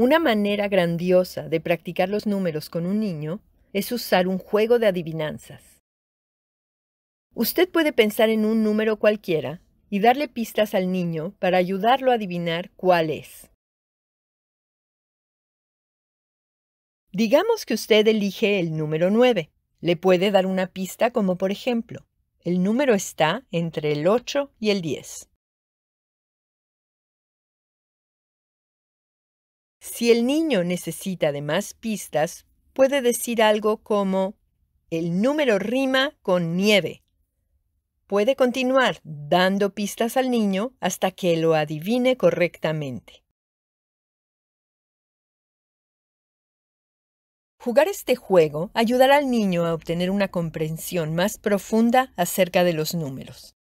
Una manera grandiosa de practicar los números con un niño es usar un juego de adivinanzas. Usted puede pensar en un número cualquiera y darle pistas al niño para ayudarlo a adivinar cuál es. Digamos que usted elige el número 9. Le puede dar una pista como, por ejemplo, el número está entre el 8 y el 10. Si el niño necesita de más pistas, puede decir algo como, el número rima con nieve. Puede continuar dando pistas al niño hasta que lo adivine correctamente. Jugar este juego ayudará al niño a obtener una comprensión más profunda acerca de los números.